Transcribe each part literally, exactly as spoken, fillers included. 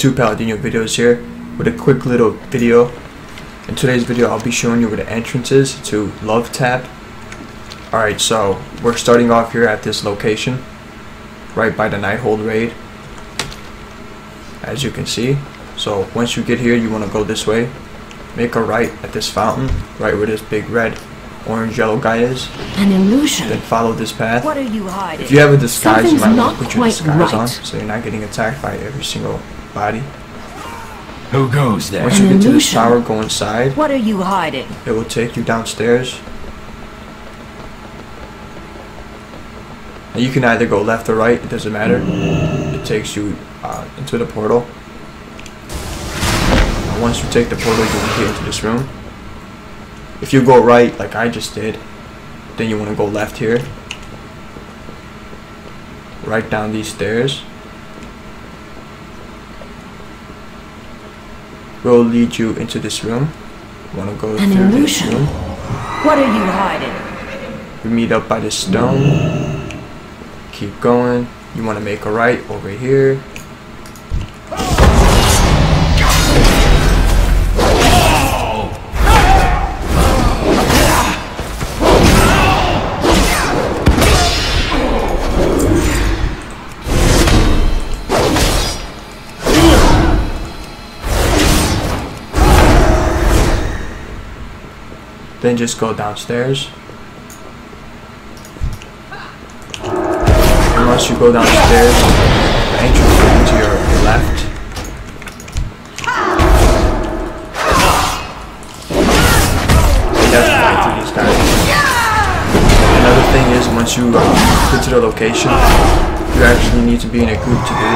two Paladino videos here with a quick little video. In today's video I'll be showing you where the entrances to Love Tap. Alright, so we're starting off here at this location right by the Nighthold raid, as you can see. So once you get here, you want to go this way, make a right at this fountain, right where this big red orange yellow guy is. An illusion. Then follow this path. What are you hiding? If you have a disguise, something's, you might want to put your disguise right on, so you're not getting attacked by every single body. Who goes there? Once An you get illusion. to this tower, go inside. What are you hiding? It will take you downstairs. And you can either go left or right, it doesn't matter. It takes you uh, into the portal. And once you take the portal, you will get into this room. If you go right, like I just did, then you want to go left here. Right down these stairs. We'll lead you into this room. You want to go An through illusion. this room. What are you hiding? You meet up by the stone. Keep going. You want to make a right over here. Then just go downstairs. And once you go downstairs, the entrance will be to your left. And that's the way through these guys. Another thing is, once you uh, get to the location, you actually need to be in a group to do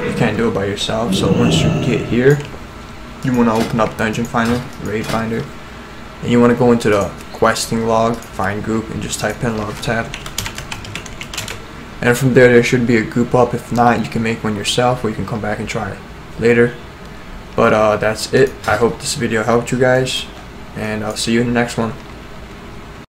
this. You can't do it by yourself. So once you get here, you want to open up Dungeon Finder, Raid Finder. And you want to go into the questing log, find group, and just type in Love Tap. And from there, there should be a group up. If not, you can make one yourself, or you can come back and try it later. But uh, that's it. I hope this video helped you guys, and I'll see you in the next one.